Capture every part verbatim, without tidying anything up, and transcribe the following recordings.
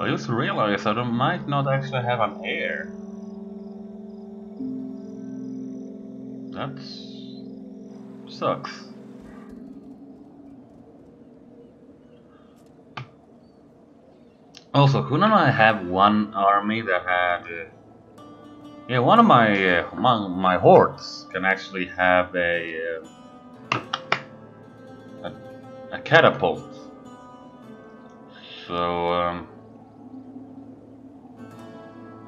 I just realized I might not actually have an heir. That sucks. Also, couldn't I have one army that had... Uh, yeah, one of my, uh, my my hordes can actually have a, uh, a, a catapult. So... Um,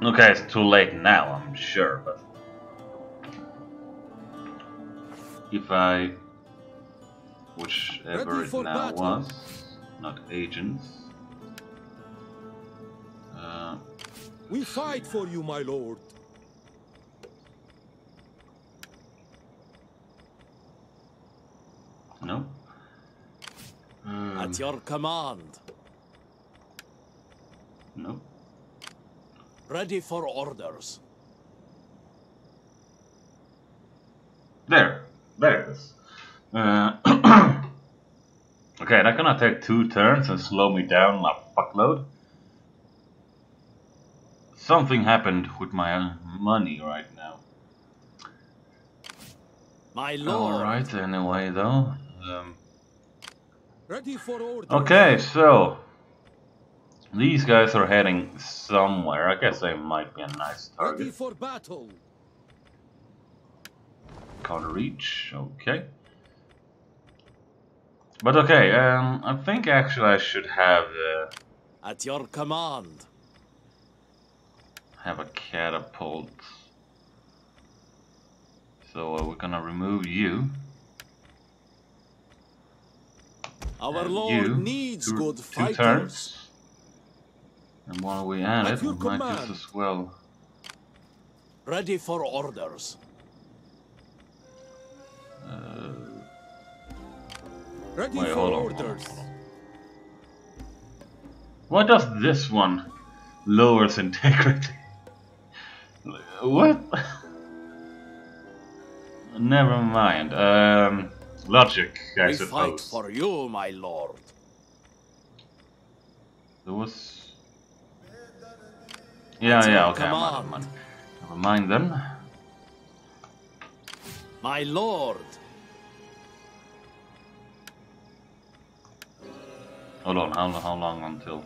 okay, it's too late now, I'm sure, but... If I... Whichever it now was, not agents... Uh, we fight for you, my lord. No. Um, At your command. No. Ready for orders. There, there it is. Uh, okay, that's gonna take two turns and slow me down a fuckload. Something happened with my money right now. My lord. All right. Anyway, though. Um, Ready for orders. Okay, so these guys are heading somewhere. I guess they might be a nice target. Ready for battle. Can't reach. Okay. But okay. Um, I think actually I should have. Uh, At your command. Have a catapult. So uh, we're gonna remove you. Our and Lord you. Needs two, good two turns. And while we at it, we command. Might just as well. Ready for orders. Uh, Ready wait, for hold on, orders. Hold on. Why does this one lowers integrity? What? Never mind. Um, logic, I we suppose. Fight for you, my lord. There was. Yeah, That's yeah. Okay. I'm out of money. Never mind then. My lord. Hold on. How how long until?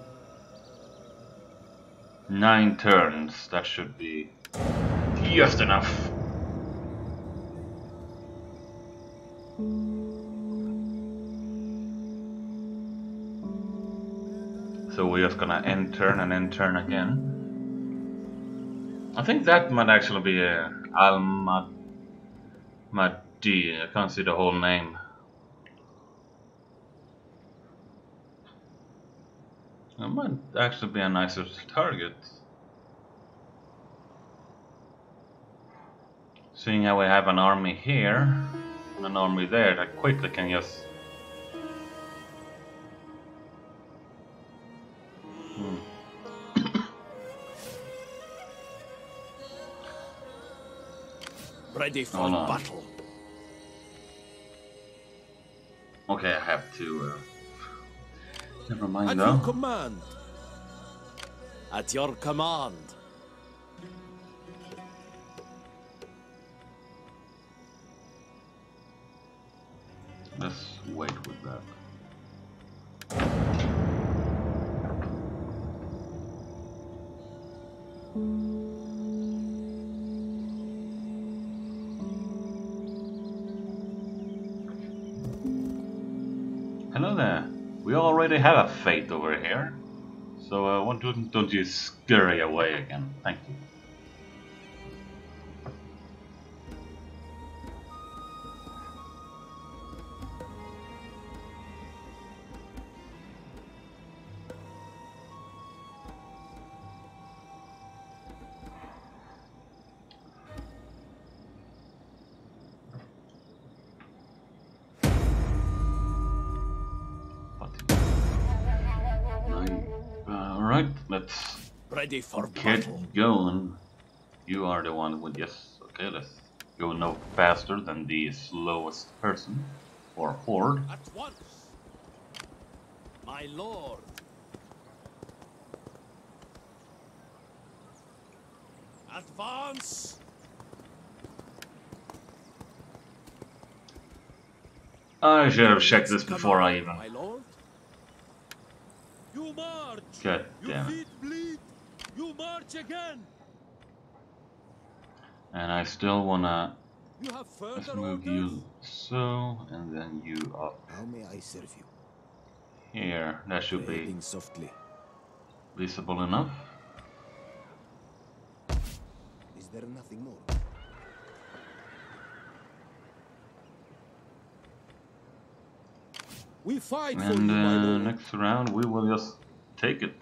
Nine turns. That should be. Just enough. So we're just gonna end turn and end turn again. I think that might actually be a Al-Mahdi. I can't see the whole name. That might actually be a nicer target. Seeing how we have an army here and an army there that quickly can just... Hmm. Ready for oh, no. battle. Okay, I have to... Uh... Never mind though. At your command. At your command. Let's wait with that. Hello there. We already have a fate over here, so uh, why don't, don't you scurry away again? Thank you. Ready for Get battle. Going. You are the one with yes. Okay, let's go no faster than the slowest person or horde. At once. My lord. Advance. I should have checked this before I even. You march. God damn it. You march again. And I still wanna you have let's move orders. You so, and then you up. How may I serve you? Here, that should be softly. Visible enough. Is there nothing more? We fight and, for you, my uh, lord. Next round we will just take it.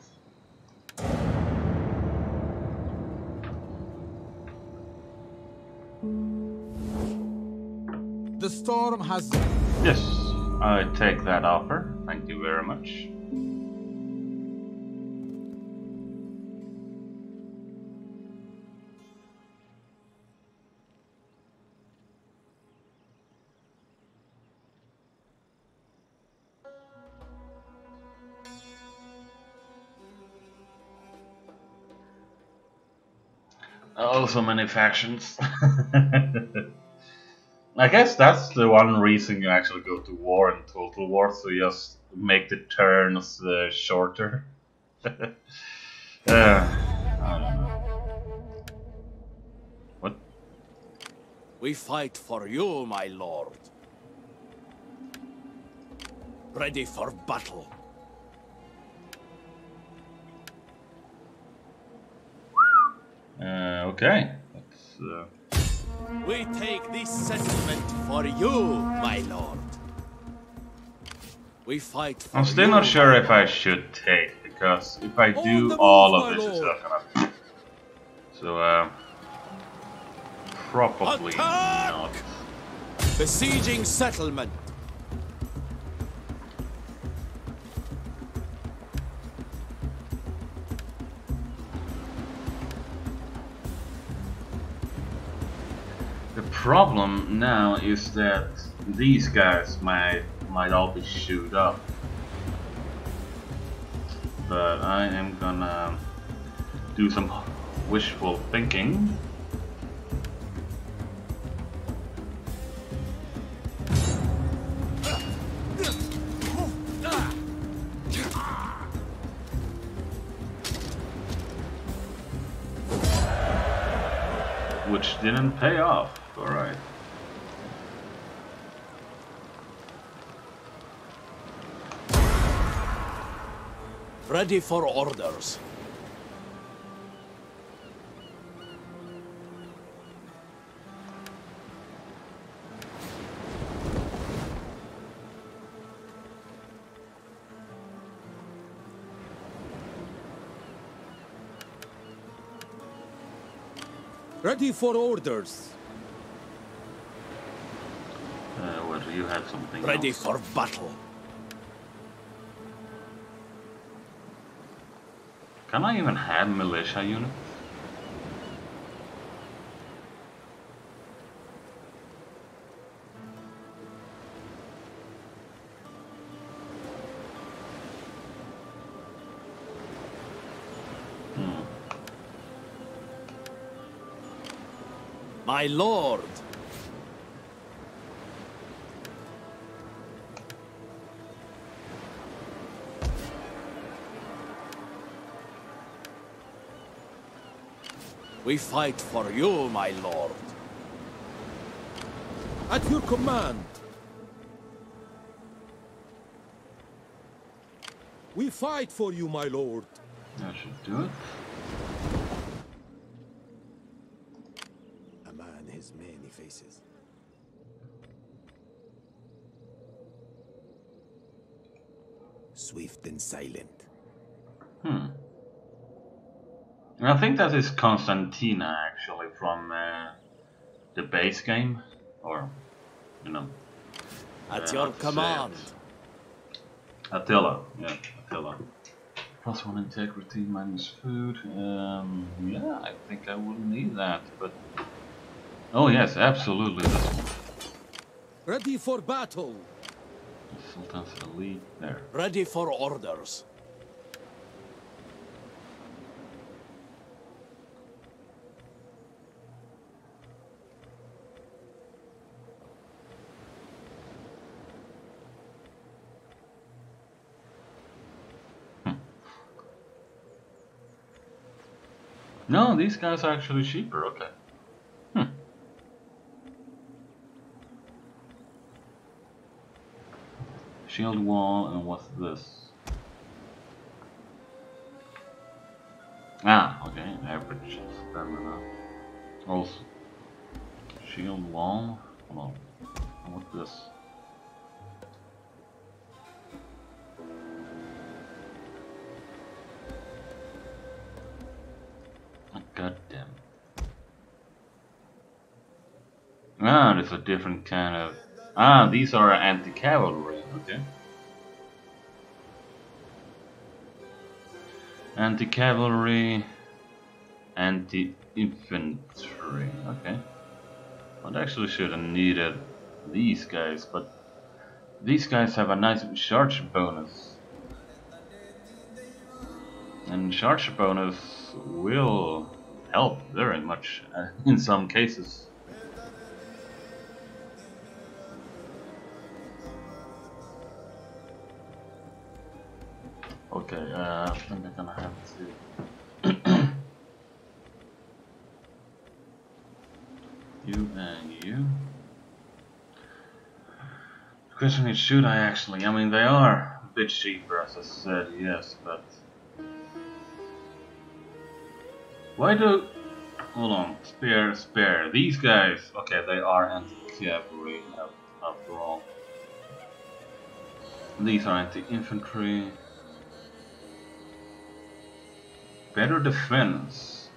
The storm has... Yes, I take that offer. Thank you very much. Oh, so many factions. I guess that's the one reason you actually go to war in Total War, so you just make the turns uh, shorter. uh, I don't know. What? We fight for you, my lord. Ready for battle. Uh, okay. That's, uh... We take this settlement for you, my lord. We fight for I'm still you, not sure if I should take, because if I do, all of this is not gonna... So, uh... probably attack! Not. Besieging settlement. Problem now is that these guys might might all be shoot up, but I am gonna do some wishful thinking. Which didn't pay off. All right. Ready for orders. Ready for orders. You had something ready else. For battle. Can I even have militia units? Hmm. My lord. We fight for you, my lord. At your command. We fight for you, my lord. I should do it. A man has many faces. Swift and silent. Hmm. I think that is Constantina, actually, from uh, the base game, or, you know. At uh, your command. Attila, yeah, Attila. Plus one integrity, minus food. Um, yeah, I think I wouldn't need that, but... Oh yes, absolutely. Ready for battle. Sultan's elite there. Ready for orders. No, these guys are actually cheaper, okay. Hmm. Shield wall, and what's this? Ah, okay, average stamina. Also, shield wall, hold on, what's this? Ah, there's a different kind of... Ah, these are anti-cavalry, okay. Anti-cavalry... Anti-infantry, okay. I actually should have needed these guys, but... These guys have a nice charge bonus. And charge bonus will help very much in some cases. Okay, uh, I think I'm gonna have to... you and you... The question is, should I actually? I mean, they are a bit cheaper, as I said, yes, but... Why do... Hold on, spare, spare. These guys, okay, they are anti-cavalry after all. These are anti-infantry. Better defense.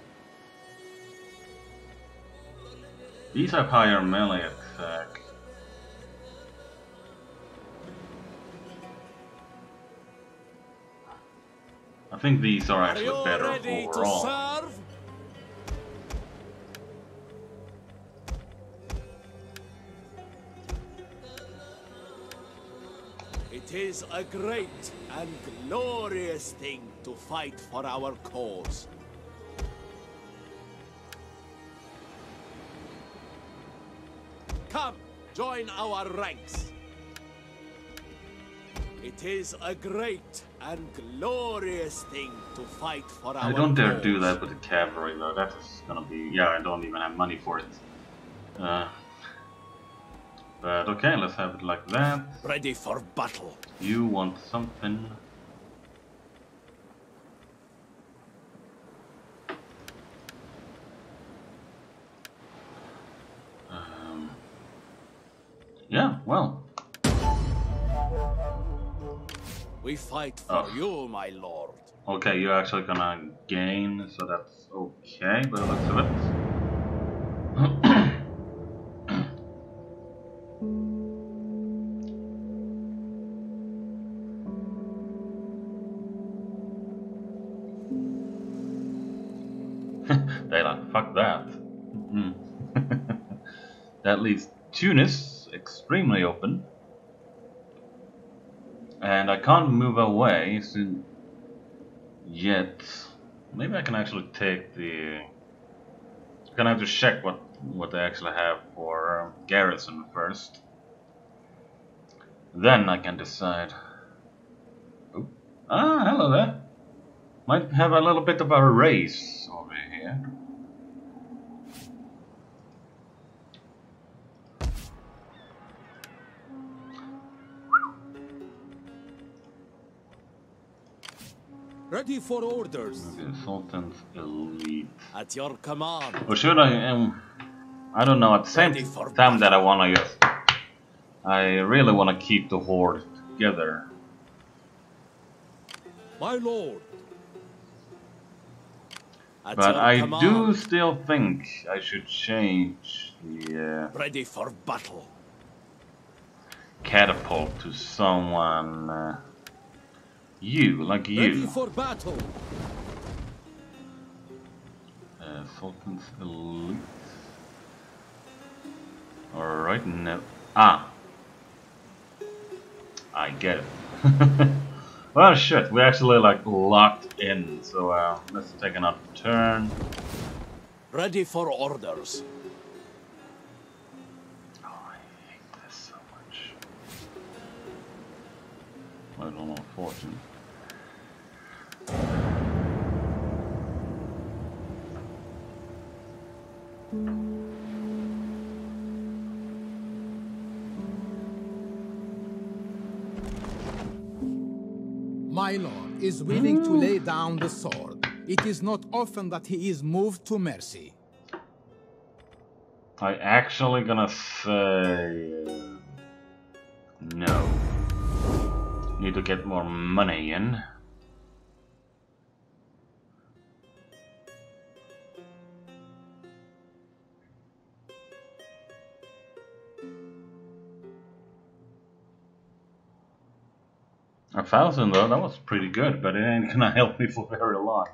These have higher melee attack. I think these are actually better overall. It is a great and glorious thing to fight for our cause. Come, join our ranks. It is a great and glorious thing to fight for our cause. I don't dare do that with the cavalry though, that's gonna be... Yeah, I don't even have money for it. Uh... But okay, let's have it like that. Ready for battle. You want something? Um, yeah, well. We fight for oh. you, my lord. Okay, you're actually gonna gain, so that's okay. But let's have it. That leaves Tunis extremely open, and I can't move away soon yet. Maybe I can actually take the... I'm gonna have to check what what they actually have for garrison first. Then I can decide. Ooh. Ah, hello there. Might have a little bit of a race over here. Ready for orders. Okay, Sultan's elite. At your command. Or should I? Um, I don't know. At the same time that I want to just, I really want to keep the horde together. My lord. At but I command. do still think I should change the. Uh, Ready for battle. Catapult to someone. Uh, You, like you. Ready for battle. Uh, Sultan's elite. Alright, no. Ah. I get it. Well, shit, we're actually like locked in, so uh, let's take another turn. Ready for orders. Oh, I hate this so much. I don't know, fortune. My lord is willing to lay down the sword. It is not often that he is moved to mercy. I actually gonna say no. Need to get more money in. A thousand though, that was pretty good, but it ain't gonna help me for very long.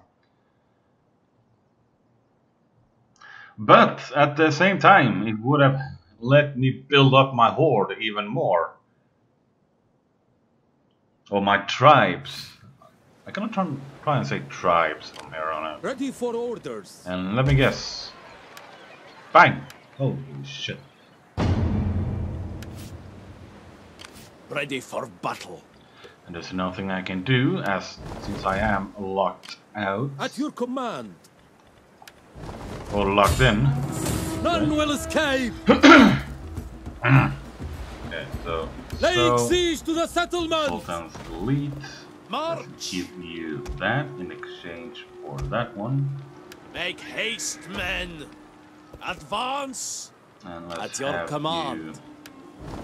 But at the same time, it would have let me build up my horde even more. Or my tribes. I cannot try, try and say tribes from here on out. Ready for orders. And let me guess. Bang! Holy shit. Ready for battle. And there's nothing I can do, as since I am locked out. At your command. Or locked in. None will escape. Okay, so laying so, siege to the settlement. Sultan's elite. March. Let's give you that in exchange for that one. Make haste, men. Advance. And let's at your have command. You.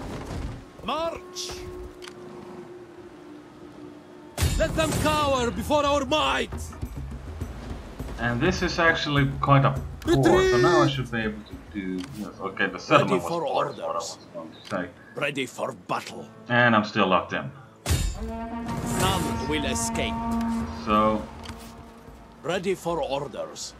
March. Let them cower before our might! And this is actually quite a poor, retreat! So now I should be able to do... Yes, okay, the settlement was poor, is what I was going to say. Ready for battle. And I'm still locked in. None will escape. So... Ready for orders.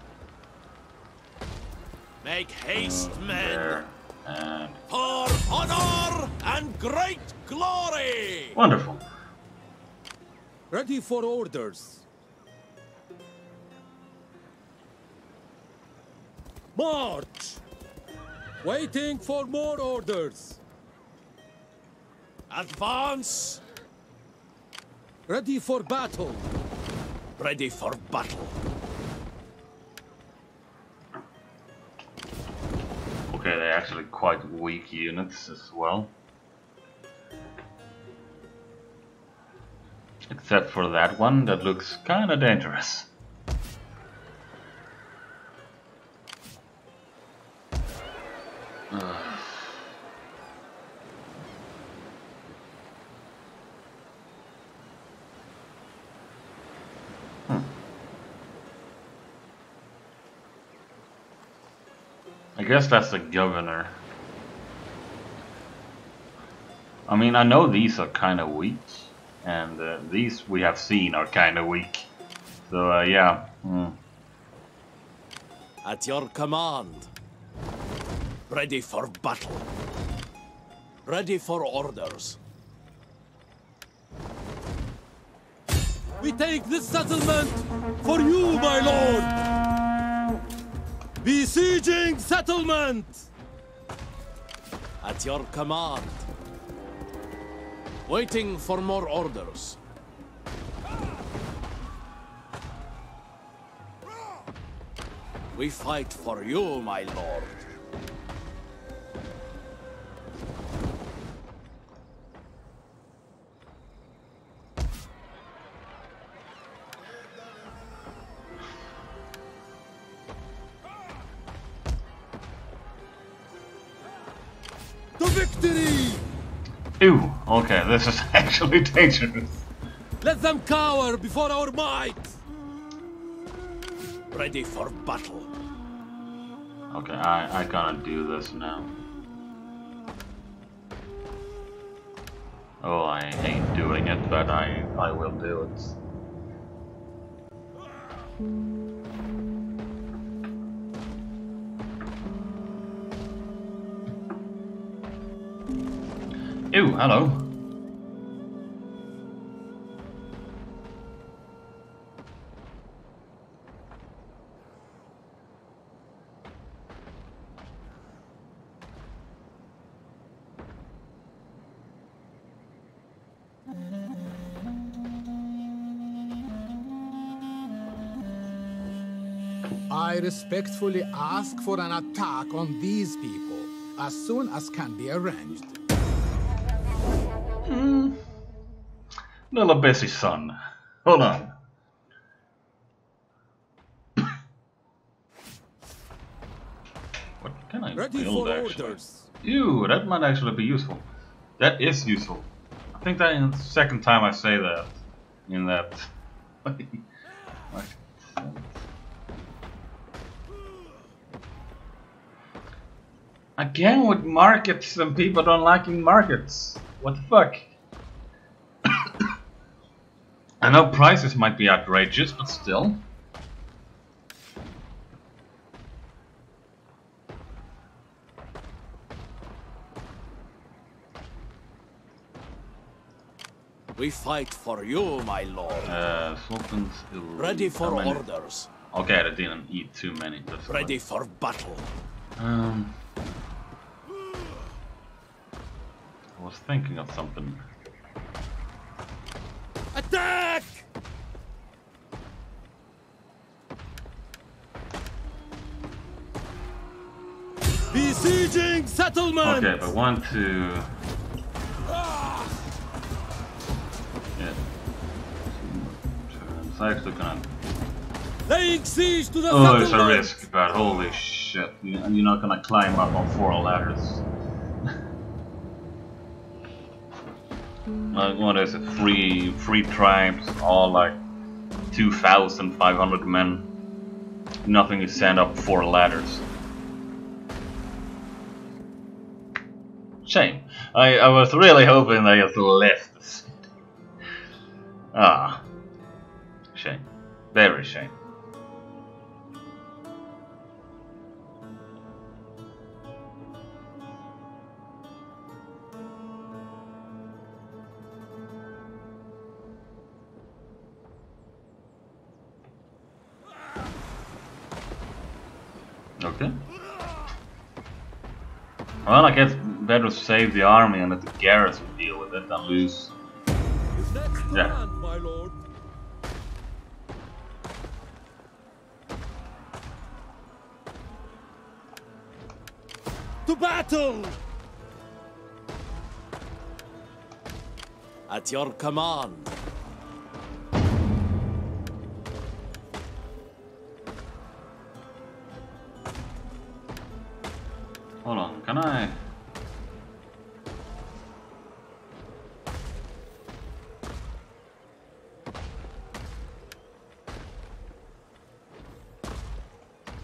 Make haste, uh, men! And... For honor and great glory! Wonderful. Ready for orders. March. Waiting for more orders. Advance. Ready for battle. Ready for battle. Okay, they're actually quite weak units as well. Except for that one that looks kind of dangerous. Uh. Hmm. I guess that's the governor. I mean, I know these are kind of weak. And uh, these we have seen are kind of weak. So, uh, yeah. Mm. At your command. Ready for battle. Ready for orders. We take this settlement for you, my lord. Besieging settlement. At your command. Waiting for more orders. We fight for you, my lord. To victory! Ew. Okay, this is actually dangerous. Let them cower before our might! Ready for battle. Okay, I, I gotta do this now. Oh, I hate doing it, but I, I will do it. Ew, hello. I respectfully ask for an attack on these people as soon as can be arranged. Hmm. Little Bessie's son. Hold on. What can I Ready build actually? Orders. Ew, that might actually be useful. That is useful. I think that is the second time I say that. In that. Again with markets and people don't liking markets. What the fuck? I know prices might be outrageous, but still. We fight for you, my lord. Uh, Sultan's ill. Ready for orders. Okay, I didn't eat too many. That's Ready fine. for battle. Um, I was thinking of something. Attack! Besieging settlement. Okay, but one, two. I actually can't. Laying siege to the oh, there's a risk, but holy shit. You're not gonna climb up on four ladders. Like, what is it? Three, three tribes, all like two thousand five hundred men. Nothing to stand up four ladders. Shame. I, I was really hoping they just left this. Ah. Shame. Very shame. Okay. Well, I guess better save the army and let the garrison deal with it than lose. Yeah. To battle! At your command. Hold on, can I?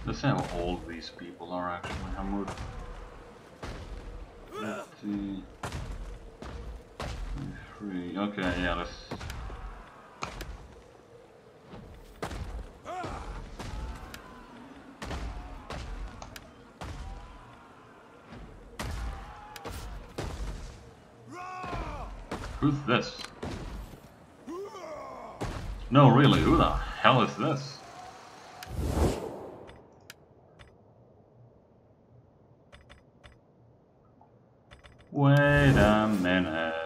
Let's see how old these people are actually. I'm rude. Two, three. Okay, yeah, let's. Who's this? No, really, who the hell is this? Wait a minute.